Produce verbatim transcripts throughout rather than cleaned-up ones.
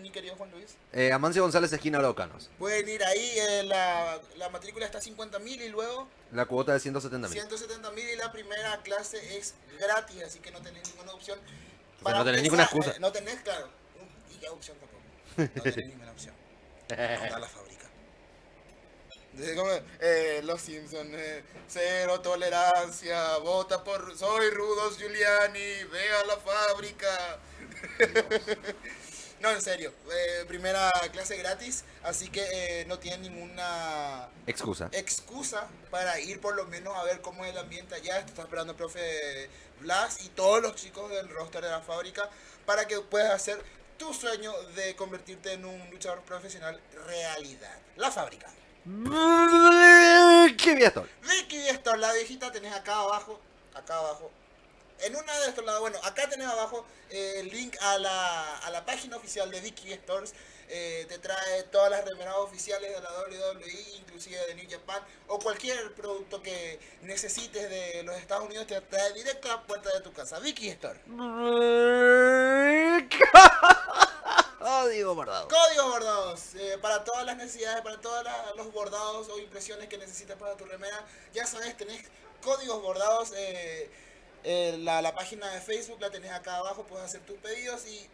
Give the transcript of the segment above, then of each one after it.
mi querido Juan Luis? Eh, Amancio González, esquina Locanos. Pueden ir ahí, eh, la, la matrícula está a cincuenta mil y luego... La cuota de ciento setenta mil. ciento setenta mil y la primera clase es gratis, así que no tenés ninguna opción. O sea, no tenés empezar, ninguna excusa. No tenés, claro. Y ya opción tampoco. No tenés ninguna opción. Anda a la fábrica. Como, eh, los Simpsons, eh, cero tolerancia, vota por soy Rudos Giuliani, ve a la fábrica. No, en serio, eh, primera clase gratis, así que eh, no tienen ninguna excusa excusa para ir por lo menos a ver cómo es el ambiente allá. Está esperando el profe Blas y todos los chicos del roster de la fábrica para que puedas hacer tu sueño de convertirte en un luchador profesional realidad. La fábrica. Vicky Stores. Vicky Stores, la viejita tenés acá abajo, acá abajo. En una de estos lados, bueno, acá tenés abajo eh, el link a la, a la página oficial de Vicky Stores. Eh, te trae todas las remeras oficiales de la doble u doble u e, inclusive de New Japan, o cualquier producto que necesites de los Estados Unidos, te trae directo a la puerta de tu casa. Vicky Stores. Códigos bordados. Códigos bordados. Eh, para todas las necesidades, para todos los bordados o impresiones que necesitas para tu remera, ya sabes, tenés códigos bordados. Eh, Eh, la, la página de Facebook la tenés acá abajo, puedes hacer tus pedidos y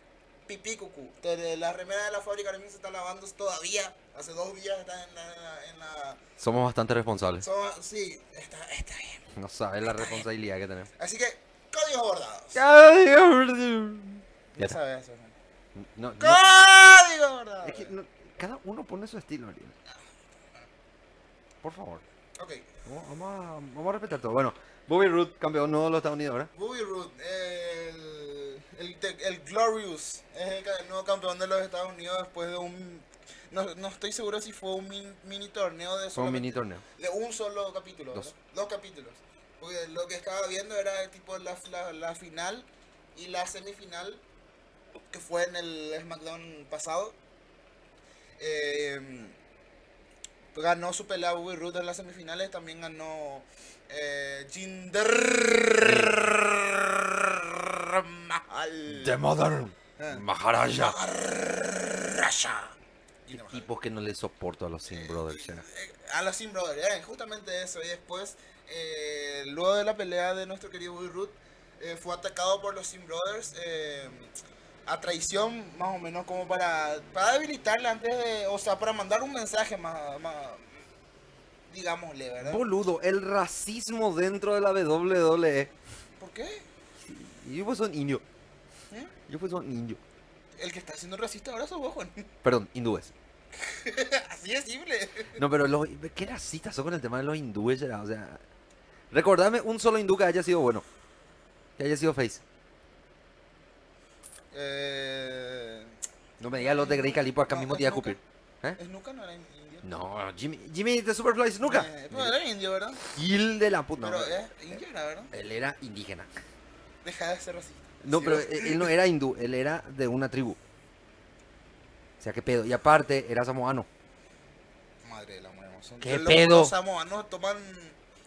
pipí cucú. Te, la remera de la fábrica ahora mismo se está lavando todavía, hace dos días está en la... En la, en la... Somos bastante responsables. Somos, sí, está, está bien. No sabes la responsabilidad bien que tenemos. Así que, códigos bordados. Códigos bordados. Ya sabes eso, no, no. Códigos bordados. Es que no, cada uno pone su estilo, Ariel. Por favor. Ok. Vamos a, vamos a respetar todo. Bueno. Bobby Roode, campeón nuevo de los Estados Unidos, ¿verdad? Bobby Roode, el, el, el Glorious, es el, el nuevo campeón de los Estados Unidos después de un... No, no estoy seguro si fue un mini, mini torneo de... Fue un mini torneo. De un solo capítulo, Dos, Dos capítulos. Porque lo que estaba viendo era tipo la, la, la final y la semifinal, que fue en el SmackDown pasado. Eh... Ganó su pelea Bobby Roode en las semifinales. También ganó eh, Jinder Mahal. The Mother eh. Maharaja. Maharaja. Tipos que no le soporto a los Sim Brothers. Eh, eh, a los Sim Brothers, eh, justamente eso. Y después, eh, luego de la pelea de nuestro querido Bobby Roode, eh, fue atacado por los Sim Brothers. Eh, A traición, más o menos, como para, para debilitarla antes de... O sea, para mandar un mensaje más... más digámosle, ¿verdad? Boludo, el racismo dentro de la doble u doble u e. ¿Por qué? Yo pues soy indio. ¿Eh? Yo pues soy indio. El que está siendo racista ahora sos vos, Juan. Perdón, hindúes. Así es simple. No, pero los... ¿Qué racistas son con el tema de los hindúes? O sea... Recordame un solo hindú que haya sido bueno. Que haya sido face. Eh... No me digas los de Grey Calipo acá no, mismo te iba a escupir. ¿Eh? ¿Snuka no era indio? No, Jimmy, Jimmy de Superfly Snuka. Eh, no era indio, ¿verdad? Gil de la puta. Pero no, era indio, ¿verdad? Él era indígena. Deja de ser racista. No, sí, pero ¿verdad? Él no era hindú, él era de una tribu. O sea, qué pedo. Y aparte, era samoano. Madre de la mujer. Qué los pedo. Los samoanos toman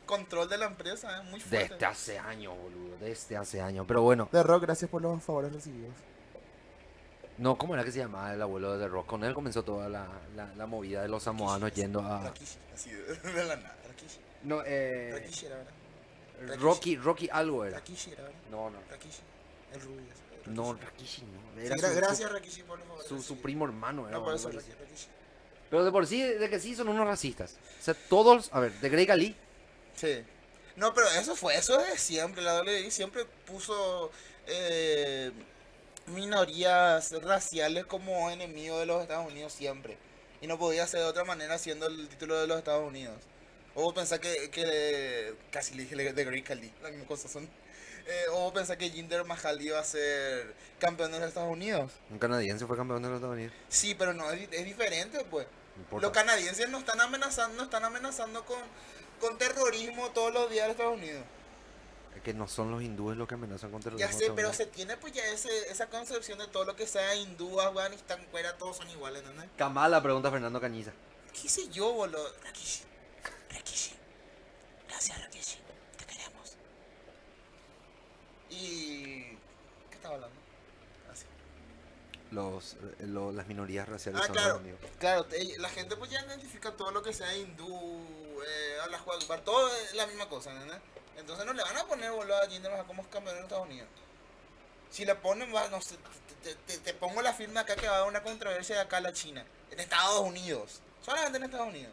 control de la empresa, ¿eh? Muy fuerte. Desde hace años, boludo. Desde hace años. Pero bueno. The Rock, gracias por los favores recibidos. No, ¿cómo era que se llamaba el abuelo de The Rock? Con él comenzó toda la, la, la movida de los samoanos Rikishi, yendo a... Rikishi, así de la nada, Rikishi. No, eh... Rikishi era, ¿verdad? Rikishi. Rocky, Rocky algo era. Rikishi era, ¿verdad? No, no. Rikishi, el rubio. Rikishi. No, Rikishi no. Era sí, su, gracias, Rikishi, por los favores. Su, su primo hermano era. No, por eso Rikishi. Rikishi. Pero de por sí, de que sí, son unos racistas. O sea, todos... A ver, de Greg Ali. Sí. No, pero eso fue, eso es de siempre. La doble u doble u e siempre puso... Eh... minorías raciales como enemigo de los Estados Unidos siempre. Y no podía ser de otra manera siendo el título de los Estados Unidos. O pensar que, que casi le dije de Great Khali, las mismas cosas son. Eh, o pensar que Jinder Mahal iba a ser campeón de los Estados Unidos. Un canadiense fue campeón de los Estados Unidos. Sí, pero no, es, es diferente pues. No los canadienses nos están amenazando, nos están amenazando con, con terrorismo todos los días de Estados Unidos. Que no son los hindúes los que amenazan contra los... Ya sé, pero se tiene pues ya ese, esa concepción de todo lo que sea hindú, Afganistán, fuera, todos son iguales, ¿no? Kamala pregunta a Fernando Cañiz. ¿Qué sé yo, boludo? Rikishi, Rikishi, gracias Rikishi, te queremos. ¿Y qué estaba hablando? Así. los, lo, las minorías raciales. Ah, son claro, claro, te, la gente pues ya identifica todo lo que sea hindú, eh, habla jugar, todo es la misma cosa, ¿verdad? Entonces no le van a poner boludo a Jinder Mahal como campeón en Estados Unidos. Si le ponen, va, no sé, te, te, te pongo la firma acá que va a haber una controversia de acá a la China, en Estados Unidos, solamente en Estados Unidos.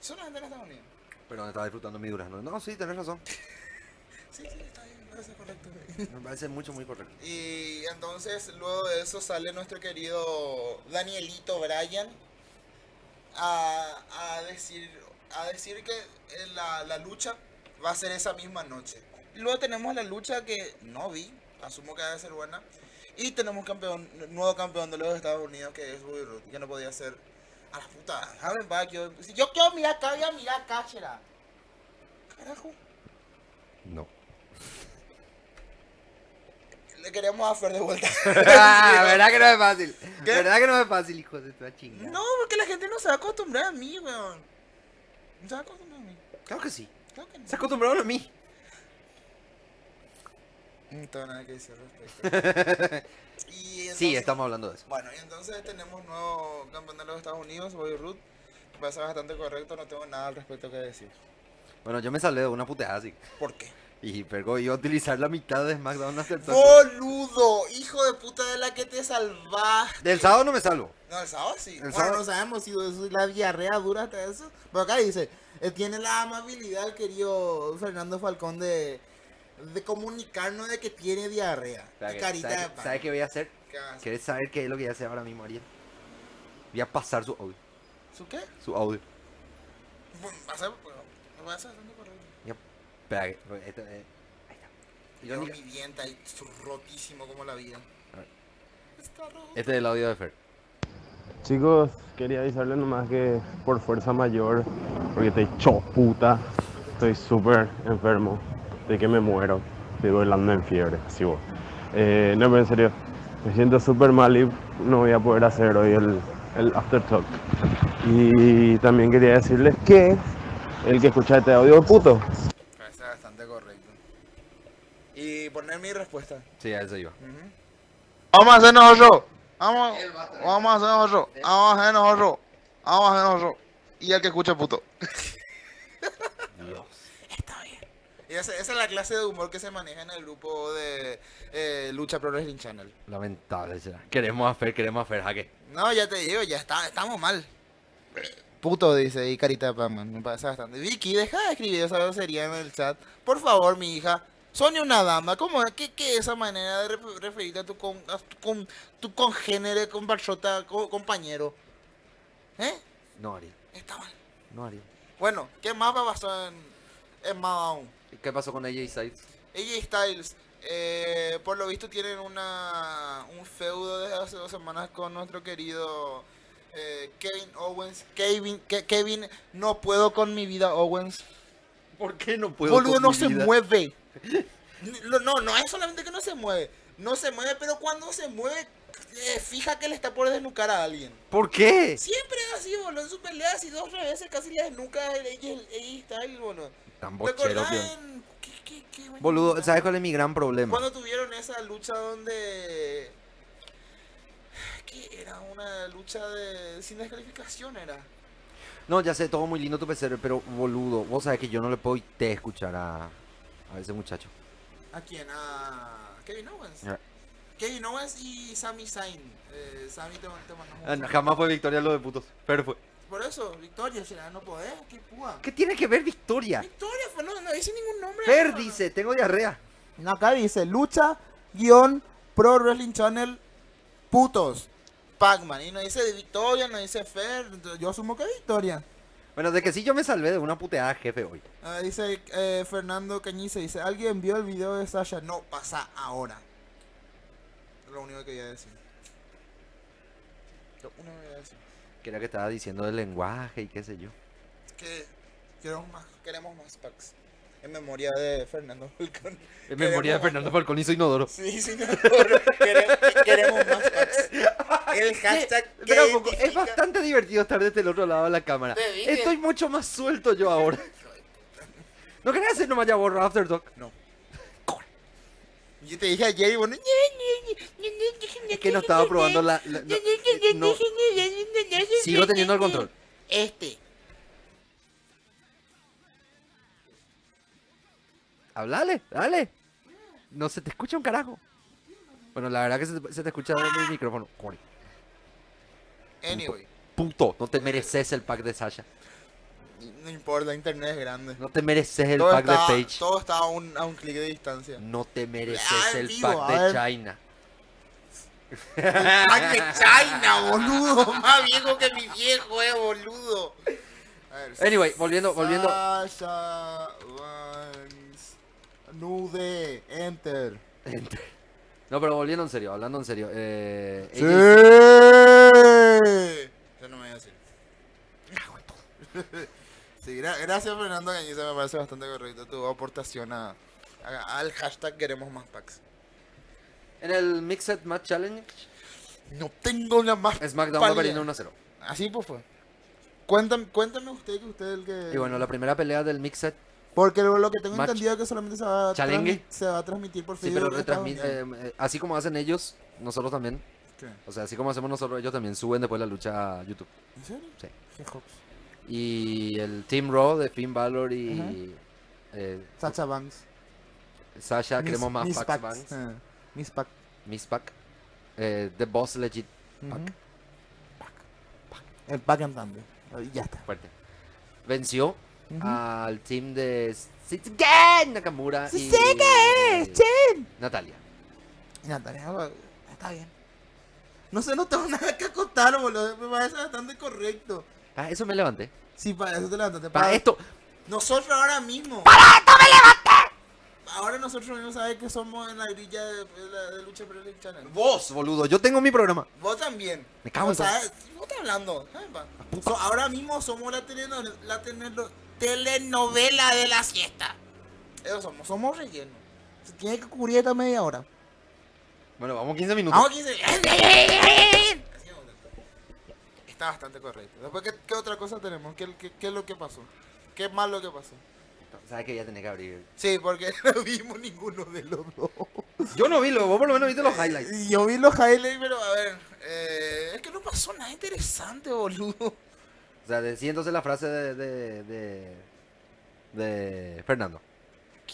Solamente en Estados Unidos. Pero estaba disfrutando mi durazno. No, sí, tenés razón. Sí, sí, está bien, me parece correcto. Me parece mucho, muy correcto. Y entonces, luego de eso sale nuestro querido Danielito Bryan a, a decir a decir que la, la lucha va a ser esa misma noche. Luego tenemos la lucha que no vi, asumo que debe ser buena. Y tenemos campeón, nuevo campeón de los Estados Unidos, que es Wee Rude, que no podía ser. A la puta, déjame en paz, yo, si yo quiero mirar acá, voy a mirar acá, chera. Carajo. No. Le queremos a Fer de vuelta. Ah, verdad que no es fácil. ¿Qué? Verdad que no es fácil, hijo de tu chingada. No, porque la gente no se va a acostumbrar a mí, weón. No se va a acostumbrar a mí. Claro que sí. Claro que no. Se acostumbraron a mí. No tengo nada que decir al respecto. Y entonces, sí, estamos hablando de eso. Bueno, y entonces tenemos nuevo campeón de los Estados Unidos, Bobby Roode. Me parece bastante correcto, no tengo nada al respecto que decir. Bueno, yo me salí de una puteada así. ¿Por qué? Y pero iba a utilizar la mitad de SmackDown hasta el sábado. ¡Boludo! ¡Hijo de puta de la que te salvaste! Del sábado no me salvo. No, el sábado sí. El bueno, sábado... no sabemos si es la diarrea dura hasta eso. Pero acá dice, eh, tiene la amabilidad el querido Fernando Falcón de... de comunicarnos de que tiene diarrea. ¿Sabes qué sabe voy a hacer? ¿Qué ¿Quieres saber qué es lo que voy a hacer ahora mismo, Ariel? Voy a pasar su audio. ¿Su qué? Su audio. Bueno, pasar, bueno, lo voy a hacer por ahí. Ya, espera, que, esto, eh, ahí está. Yo no vivienta ahí, rotísimo como la vida. A ver. Está roto. Este es el audio de Fer. Chicos, quería avisarles nomás que por fuerza mayor, porque te echó puta, estoy súper enfermo. De que me muero, estoy volando en fiebre, así vos. Eh, no, pero en serio, me siento súper mal y no voy a poder hacer hoy el, el after talk. Y también quería decirles que el que escucha este audio es puto. Parece bastante correcto. Y poner mi respuesta. Sí, a eso iba. Uh-huh. Vamos a hacernos otro. Vamos, vamos a hacernos otro. Vamos a hacernos otro. Vamos a hacernos otro. Y el que escucha es puto. Y esa, esa es la clase de humor que se maneja en el grupo de eh, Lucha Pro Wrestling Channel. Lamentable será. Queremos a Fer, queremos a Fer, jaque. No, ya te digo, ya está, estamos mal. Puto, dice ahí Carita de Paman, me pasa bastante. Vicky, deja de escribir esa grosería en el chat. Por favor, mi hija. Sonia una dama, ¿cómo es que esa manera de referirte a tu, con, a tu, con, tu congénere, con barchota, co, compañero? ¿Eh? No, Ariel. Está mal. No, Ariel. Bueno, ¿qué mapa pasó en, en Madown? ¿Qué pasó con A J Styles? A J Styles, eh, por lo visto tienen una, un feudo desde hace dos semanas con nuestro querido eh, Kevin Owens. Kevin, Ke Kevin, no puedo con mi vida, Owens. ¿Por qué no puedo Boludo, con no mi se vida? Mueve. No, no, no es solamente que no se mueve. No se mueve, pero cuando se mueve, eh, fija que le está por desnucar a alguien. ¿Por qué? Siempre es así, boludo. En su pelea, así dos veces casi le desnuca a A J Styles, boludo. Tan bochero, en... ¿Qué, qué, qué boludo, ¿sabes cuál es mi gran problema? Cuando tuvieron esa lucha donde... ¿Qué era? Una lucha de... sin descalificación era. No, ya sé, todo muy lindo tu P C, pero boludo, vos sabes que yo no le puedo te escuchar a... a ese muchacho. ¿A quién? ¿A Kevin Owens? Yeah. Kevin Owens y Sami Zayn. Eh, Sami te, te mandamos. No, jamás fue victoria lo de putos, pero fue. Por eso, Victoria, si la no podés, qué púa. ¿Qué tiene que ver Victoria? Victoria, no, no dice ningún nombre. Fer no, dice, no. Tengo diarrea. No, acá dice, lucha, guión, Pro Wrestling Channel, putos, Pac-Man. Y no dice de Victoria, no dice Fer, yo asumo que Victoria. Bueno, de que sí yo me salvé de una puteada jefe hoy. Uh, dice eh, Fernando Cañiz, dice, ¿alguien vio el video de Sasha? No, pasa ahora. Es lo único que voy a decir. Lo único que voy a decir. Que era que estaba diciendo del lenguaje y qué sé yo. Que queremos más, queremos más packs. En memoria de Fernando Falcón. En memoria de Fernando Falcón y soy Inodoro. Sí, soy Inodoro. Queremos, queremos más packs. El hashtag que, que poco, es bastante divertido estar desde el otro lado de la cámara. Estoy mucho más suelto yo ahora. ¿No querés hacer nomás ya borra After Talk? No. Yo te dije ayer, bueno, es que no estaba probando la... la no, no. Sigo teniendo el control. Este. Hablale, dale. No se te escucha un carajo. Bueno, la verdad que se te, se te escucha en el micrófono. Corey. Anyway. Punto. No te mereces el pack de Sasha. No importa, internet es grande. No te mereces el todo pack está, de Paige. Todo está a un, a un clic de distancia. No te mereces ah, el vivo, pack de China. El pack de China, boludo. Más viejo que mi viejo, eh, boludo. A ver, anyway, volviendo, volviendo. Sasha Banks. Nude. Enter. Enter. No, pero volviendo en serio, hablando en serio. Eh, sí. Ella... Yo no me voy a decir. Cago en todo. Sí, gra gracias Fernando Cañiz, me parece bastante correcto tu aportación a, a, al hashtag queremos más packs. En el Mixed Match Challenge no tengo una más SmackDown perdiendo uno a cero. Así pues fue. Cuéntame, cuéntame usted que usted es el que... Y bueno, la primera pelea del Mixed... Porque lo que tengo match entendido es que solamente se va, se va a transmitir por Facebook. Sí, pero retransmite, eh, así como hacen ellos, nosotros también. ¿Qué? O sea, así como hacemos nosotros, ellos también suben después la lucha a YouTube. ¿En serio? Sí. ¿Qué jokes? Y el Team Raw de Finn Balor y... Uh -huh. eh, Sasha Banks. Sasha, queremos más Packs Pack. Banks. Uh, Miss Pack. Miss Pack. Eh, The Boss Legit Pack. Uh -huh. Pack. Pack. El Pack andando. Ya está. Fuerte. Venció uh -huh. al team de Nakamura y... Sí, que es, eh, Natalia. Natalia, está bien. No sé, no tengo nada que acotar, boludo. Me parece bastante correcto. Ah, eso me levanté. Sí, para eso te levantaste. Para, para esto. Nosotros ahora mismo. ¡Para esto me levanté! Ahora nosotros mismos sabes que somos en la grilla de, de, la, de Lucha Pro League Channel. Vos, boludo. Yo tengo mi programa. Vos también. Me cago en todo. Vos estás hablando. So, ahora mismo somos la, teleno, la teleno, telenovela de la siesta. Eso somos. Somos relleno. Se tiene que cubrir esta media hora. Bueno, vamos quince minutos. Vamos quince minutos. Está bastante correcto. Después, ¿qué, qué otra cosa tenemos? ¿Qué, qué, ¿Qué es lo que pasó? ¿Qué es malo que pasó? Sabes que ya tenés que abrir. Sí, porque no vimos ninguno de los dos. Yo no vi, lo, vos por lo menos viste los highlights. Yo vi los highlights, pero a ver, eh, es que no pasó nada interesante, boludo. O sea, decí entonces la frase de, de, de, de Fernando.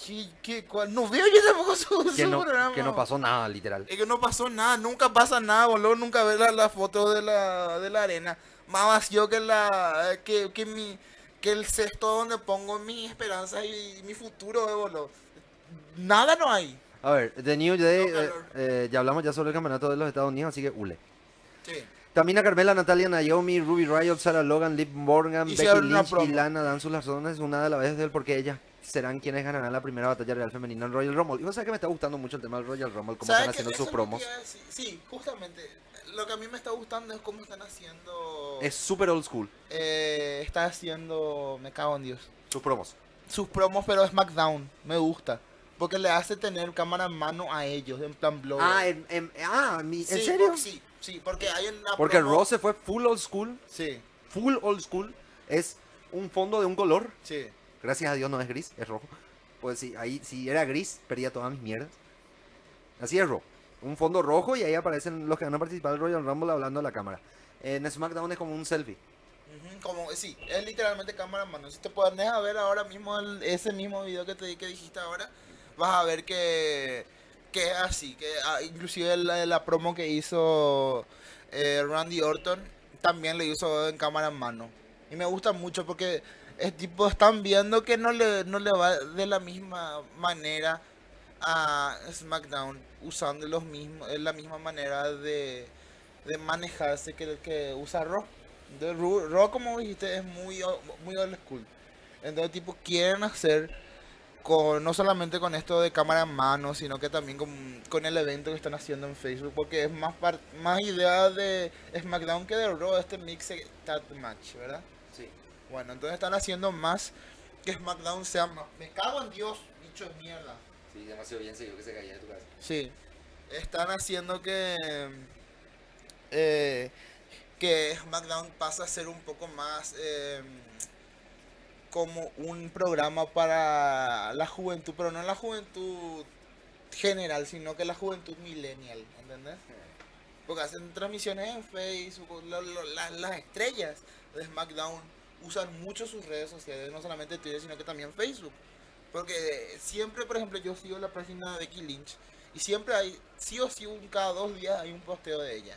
¿Qué, qué, cuál? No veo yo tampoco su, que su no, programa. Que no pasó nada, literal. Es que no pasó nada, nunca pasa nada, boludo. Nunca ves las la fotos de la, de la arena. Más vacío que la que, que mi que el cesto donde pongo mis esperanzas y, y mi futuro, eh, boludo. Nada no hay. A ver, The New Day, no, eh, eh, ya hablamos ya sobre el campeonato de los Estados Unidos, así que hule. Sí. También a Carmela, Natalia, Naomi, Ruby Riott, Sarah Logan, Liv Morgan, Becky Lynch y Lana dan sus razones una a la vez de él porque ellas serán quienes ganarán la primera batalla real femenina en Royal Rumble. Y vos sabés que me está gustando mucho el tema del Royal Rumble, cómo están haciendo sus promos. Sí, sí, justamente. Lo que a mí me está gustando es cómo están haciendo... Es súper old school. Eh, está haciendo... Me cago en Dios. Sus promos. Sus promos, pero SmackDown. Me gusta. Porque le hace tener cámara en mano a ellos, en plan blog. Ah, en, en, ah, ¿en sí, serio? Por, sí. Sí, porque hay una... Porque Raw se fue full old school. Sí. Full old school es un fondo de un color. Sí. Gracias a Dios no es gris, es rojo. Pues sí, ahí, si era gris, perdía todas mis mierdas. Así es Raw. Un fondo rojo y ahí aparecen los que van a participar del Royal Rumble hablando a la cámara. En SmackDown es como un selfie. Uh-huh, como, sí, es literalmente cámara en mano. Si te puedes ver ahora mismo el, ese mismo video que te que dijiste ahora, vas a ver que... que es así, que ah, inclusive la, la promo que hizo eh, Randy Orton también le hizo en cámara en mano. Y me gusta mucho porque es tipo, están viendo que no le, no le va de la misma manera a SmackDown, usando los mismos, la misma manera de, de manejarse que el que usa Raw. De Raw, como dijiste, es muy, muy old school. Entonces tipo quieren hacer... Con, no solamente con esto de cámara en mano, sino que también con, con el evento que están haciendo en Facebook, porque es más par, más idea de SmackDown que de Raw, este Mixed Match, ¿verdad? Sí. Bueno, entonces están haciendo más que SmackDown sea más... Me cago en Dios, bicho de mierda. Sí, demasiado bien seguido que se caía de tu casa. Sí. Están haciendo que... Eh, que SmackDown pasa a ser un poco más... Eh, como un programa para la juventud, pero no la juventud general, sino que la juventud millennial, ¿entendés? Porque hacen transmisiones en Facebook, lo, lo, la, las estrellas de SmackDown usan mucho sus redes sociales, no solamente Twitter, sino que también Facebook. Porque siempre, por ejemplo, yo sigo la página de Becky Lynch y siempre hay, sí o sí, un, cada dos días hay un posteo de ella.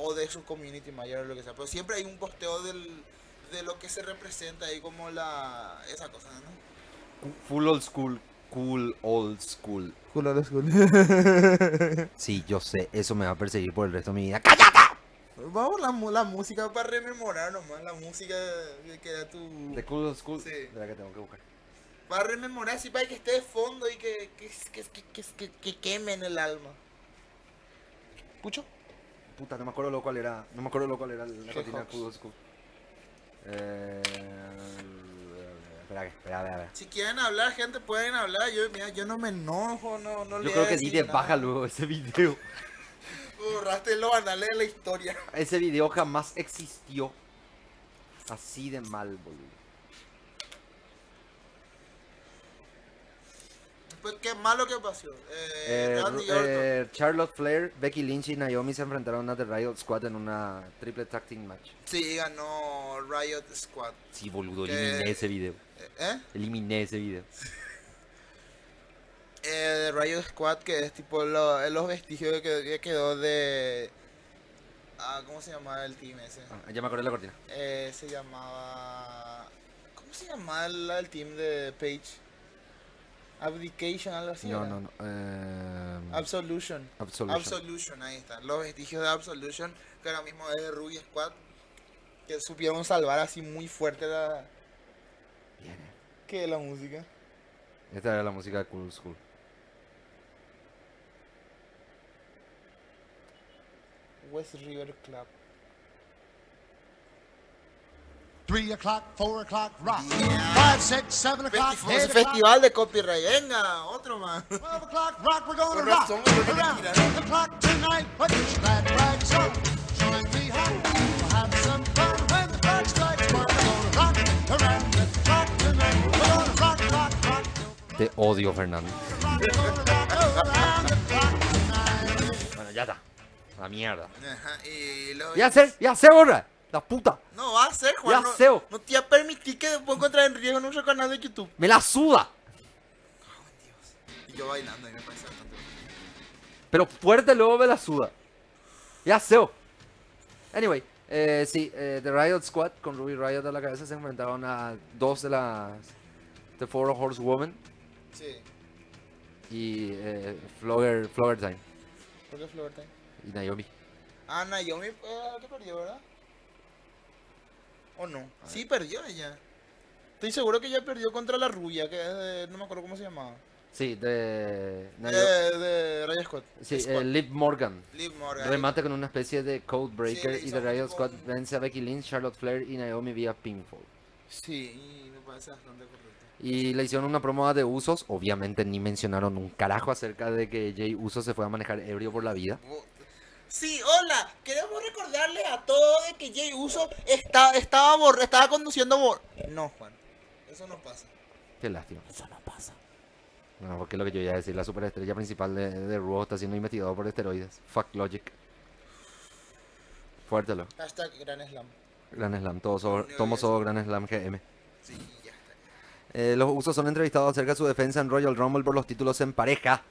O de su community mayor o lo que sea, pero siempre hay un posteo del, de lo que se representa ahí como la... esa cosa, ¿no? Full old school. Cool old school. Cool old school. Sí, yo sé, eso me va a perseguir por el resto de mi vida. ¡Cállate! Vamos la, la música para rememorar nomás, la música que da tu... de cool old school, sí. De la que tengo que buscar. Para rememorar, sí, para que esté de fondo y que, que, que, que, que, que queme en el alma. ¿Pucho? Puta, no me acuerdo lo cual era, no me acuerdo lo cual era la cantina de cool old school. Eh... Espera, espera, espera. Si quieren hablar, gente, pueden hablar. Yo, mira, yo no me enojo, no, no yo le creo que sí te baja luego ese video. Borraste los anales de la historia. Ese video jamás existió. Así de mal, boludo. Pues qué malo que pasó. Eh, eh, eh, Charlotte Flair, Becky Lynch y Naomi se enfrentaron a The Riott Squad en una triple tag team match. Sí, ganó Riott Squad. Sí, boludo, que... eliminé ese video. ¿Eh? Eliminé ese video. eh, The Riott Squad, que es tipo lo, los vestigios que quedó de... Ah, ¿cómo se llamaba el team ese? Ah, ya me acordé la cortina. Eh, se llamaba... ¿Cómo se llamaba el, el team de Paige? Abdication, algo así. No, no, no. Um... Absolution. Absolution. Absolution, ahí está. Los vestigios de Absolution, que ahora mismo es de Ruby Squad, que supieron salvar así muy fuerte la... Bien. ¿Qué es la música? Esta era la música de Cool School. West River Club. three o'clock, four o'clock, rock. Yeah. five, six, seven o'clock, eight o'clock. Festival de copyright. Venga, otro más. twelve o'clock, rock, we're going to rock. Around the clock tonight, put your glad flags on. Join me home, we'll have some fun when the clock strikes one. We're going to rock around the clock tonight. We're going to rock, rock, rock. Te odio, Fernando. Bueno, ya está. La mierda. Ya se, ya se borra. La puta. No va a ser, Juan. Ya no, no te permití que después encontrar en riesgo en nuestro canal de YouTube. Me la suda. Oh, Dios. Y yo bailando, y me parece bastante. Pero fuerte luego me la suda. Ya seo. Anyway, eh, sí, eh, The Riott Squad con Ruby Riott a la cabeza se enfrentaron a dos de las The Four Horsewomen. Sí. Y eh, Flogger, Flogger Time. ¿Por qué Flogger Time? Y Naomi. Ah, Naomi, eh, ¿qué perdió, verdad? ¿O no? Sí, perdió ella. Estoy seguro que ella perdió contra la rubia, que es de, no me acuerdo cómo se llamaba. Sí, de... No, de, de Raya Scott. Sí, Scott. Eh, Liv Morgan. Liv Morgan. Remata con una especie de code breaker, sí, y de Raya Scott con... vence a Becky Lynch, Charlotte Flair y Naomi vía pinfall. Sí, y me parece bastante correcto. Y le hicieron una promo de Usos. Obviamente ni mencionaron un carajo acerca de que Jay Uso se fue a manejar ebrio por la vida. Oh. Sí, hola, queremos recordarle a todos de que Jay Uso está, estaba, bor estaba conduciendo bor... No, Juan, eso no pasa. Qué lástima. Eso no pasa. No, porque es lo que yo iba a decir, la superestrella principal de, de Raw está siendo investigado por esteroides. Fuck logic. Fuértelo. Hashtag Gran Slam. Gran Slam, todos somos so Gran Slam G M. Sí, ya está. Eh, los Usos son entrevistados acerca de su defensa en Royal Rumble por los títulos en pareja.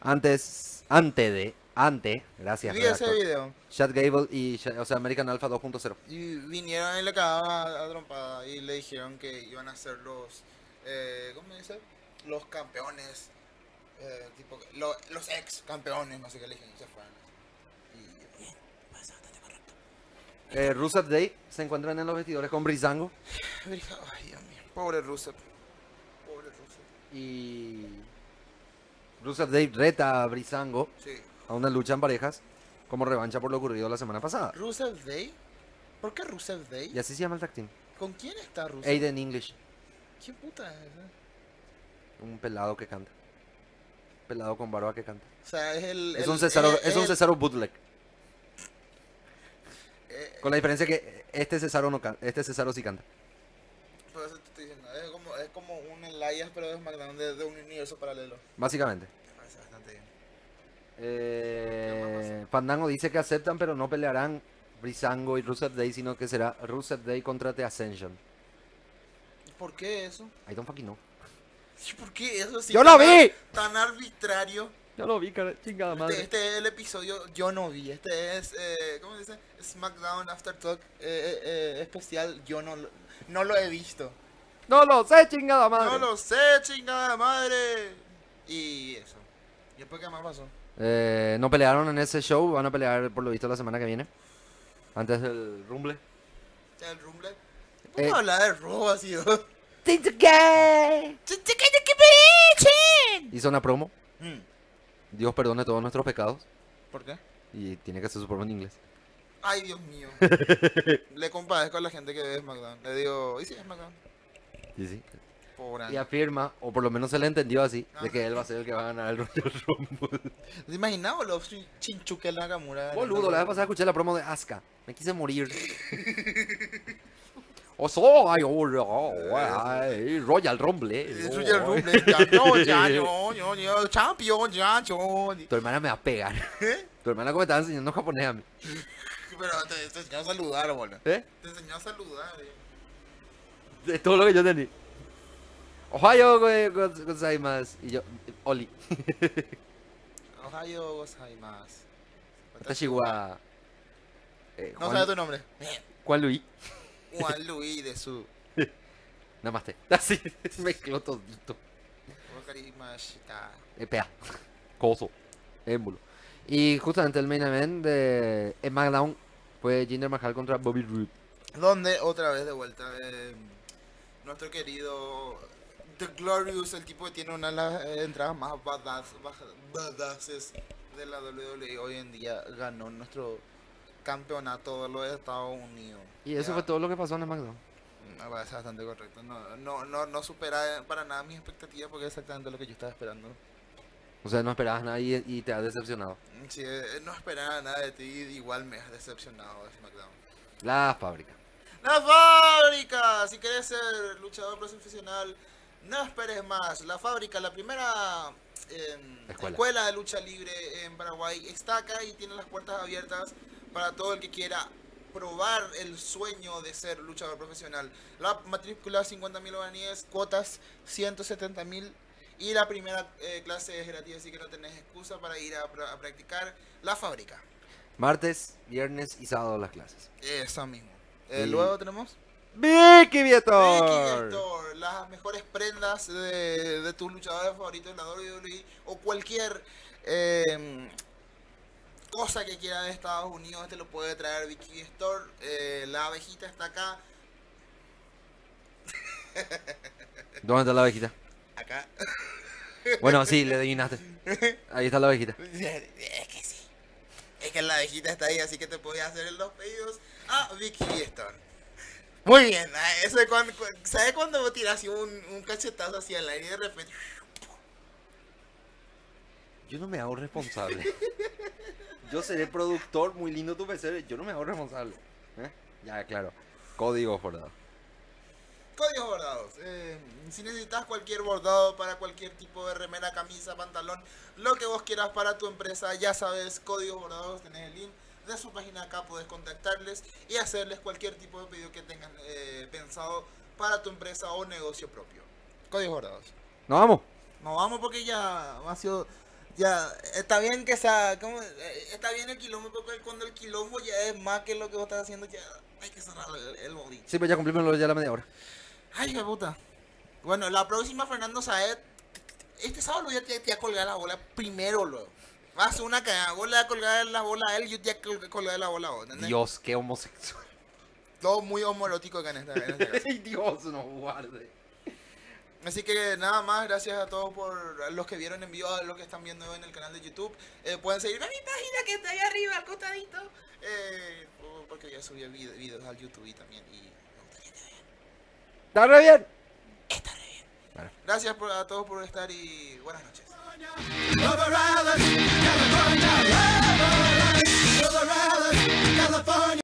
Antes, antes de... Antes, gracias. Vi ese video. Chad Gable y, o sea, American Alpha dos punto cero. Y vinieron y le cagaban a trompada y le dijeron que iban a ser los, eh, ¿cómo dice? Los campeones, eh, tipo, lo, los ex campeones, no sé qué le dijeron, se fueron. Y bien, pasa bastante correcto. Eh, Rusev Day se encuentran en los vestidores con Breezango. Ay, Dios mío, pobre Rusev. Pobre Rusev. Y Rusev Day reta a Breezango. Sí. A una lucha en parejas como revancha por lo ocurrido la semana pasada. ¿Rusev Day? ¿Por qué Rusev Day? Y así se llama el tag team. ¿Con quién está Rusev? Aiden English. ¿Qué puta es esa? Un pelado que canta. Pelado con barba que canta. O sea, es el... Es el, un Cesaro, el, es el, un Cesaro bootleg. Eh, con la diferencia que este Cesaro no canta, este Cesaro sí canta. Por eso te estoy diciendo, es como, es como un Elias pero es más grande, de un universo paralelo. Básicamente. Eh, Fandango dice que aceptan, pero no pelearán Breezango y Rusev Day, sino que será Rusev Day contra The Ascension. ¿Por qué eso? I don't fucking know. ¿Por qué eso? Si ¡Yo lo vi! Tan arbitrario. Yo lo vi, cara, chingada madre. Este, este es el episodio yo no vi. Este es, eh, ¿cómo se dice? SmackDown After Talk eh, eh, especial. Yo no, no lo he visto. ¡No lo sé, chingada madre! ¡No lo sé, chingada madre! Y eso. ¿Y después qué más pasó? Eh, no pelearon en ese show. Van a pelear, por lo visto, la semana que viene. Antes del Rumble. ¿El Rumble? ¿Cómo eh, hablar de Raw así? Hizo una promo. Mm. Dios perdone todos nuestros pecados. ¿Por qué? Y tiene que hacer su promo en inglés. Ay, Dios mío. Le compadezco a la gente que ve SmackDown. Le digo, ¿y si es SmackDown? Sí, sí. Y afirma, o por lo menos se le entendió así, ah, de que él va a ser el que va a ganar el Royal Rumble. ¿Te imaginás, boludo? Shinsuke Nakamura. Boludo, la vez pasada escuché la promo de Asuka. Me quise morir. Oso, ay, oh, ay, Royal Rumble. Royal Rumble, ya no, ya no, yo, yo, champion, ya yo. Tu hermana me va a pegar. ¿Eh? Tu hermana como me estaba enseñando japonés a mí. Pero te, te enseñó a saludar, boludo. ¿Eh? Te enseñó a saludar. Eh. Es todo lo que yo tenía. Ohayou gozaimasu. Y yo, Oli. Ohayou gozaimasu. Watashi wa... Eh, no sabía tu nombre. Juan Luis. Juan Luis de su... Namaste. Así, mezcló todito. Epea. Coso. Émbulo. Y justamente el main event de SmackDown fue Jinder Mahal contra Bobby Roode. Donde otra vez de vuelta eh, nuestro querido... The Glorious, el tipo que tiene una de las entradas más badass, badasses de la W W E hoy en día, ganó nuestro campeonato de los Estados Unidos. Y eso ya fue todo lo que pasó en el SmackDown. Me parece bastante correcto. No, no, no, no supera para nada mis expectativas porque es exactamente lo que yo estaba esperando. O sea, no esperabas nada y, y te has decepcionado. Sí, no esperaba nada de ti, igual me has decepcionado de SmackDown. La fábrica. La fábrica. Si quieres ser luchador profesional, no esperes más. La fábrica, la primera eh, escuela. escuela de lucha libre en Paraguay, está acá y tiene las puertas abiertas para todo el que quiera probar el sueño de ser luchador profesional. La matrícula cincuenta mil guaraníes, cuotas ciento setenta mil y la primera eh, clase es gratis, así que no tenés excusa para ir a, a practicar la fábrica. Martes, viernes y sábado las clases. Eso mismo. Eh, y... Luego tenemos... Vicky Stores, las mejores prendas de, de tus luchadores favoritos en la W W E o cualquier eh, cosa que quiera de Estados Unidos te lo puede traer Vicky Stores. Eh, la abejita está acá. ¿Dónde está la abejita? Acá. Bueno, sí, le adivinaste. Ahí está la abejita. Es que sí. Es que la abejita está ahí, así que te podías hacer los pedidos a Vicky Stores. Muy bien, eso es cuando, ¿sabes cuando tiras un, un cachetazo hacia el aire y de repente? Yo no me hago responsable. Yo seré productor, muy lindo tu P C, yo no me hago responsable. ¿Eh? Ya, claro. Códigos bordados. Códigos bordados. Eh, si necesitas cualquier bordado para cualquier tipo de remera, camisa, pantalón, lo que vos quieras para tu empresa, ya sabes, códigos bordados, tenés el link de su página acá, puedes contactarles y hacerles cualquier tipo de pedido que tengan eh, pensado para tu empresa o negocio propio. Códigos bordados. Nos vamos. Nos vamos porque ya ha sido, ya está bien que sea, como, está bien el quilombo, pero cuando el quilombo ya es más que lo que vos estás haciendo, ya hay que cerrar el, el body. Sí, pues ya cumplimos ya la media hora. Ay, qué puta. Bueno, la próxima, Fernando Saed, este sábado ya te, te voy a colgar la bola primero luego. Vas a una cagada, vos le vas a colgar la bola a él y yo te voy a colgar la bola a vos, ¿entendés? Dios, qué homosexual. Todo muy homoerótico acá en esta, en esta casa. Dios nos guarde. Así que nada más, gracias a todos por los que vieron en vivo, a los que están viendo en el canal de YouTube. Eh, pueden seguirme a mi página que está ahí arriba, al costadito. Eh, porque ya subí video, videos al YouTube y también. Y... ¡Está re bien! Está re bien. Vale. Gracias por, a todos por estar y buenas noches. California, California, California.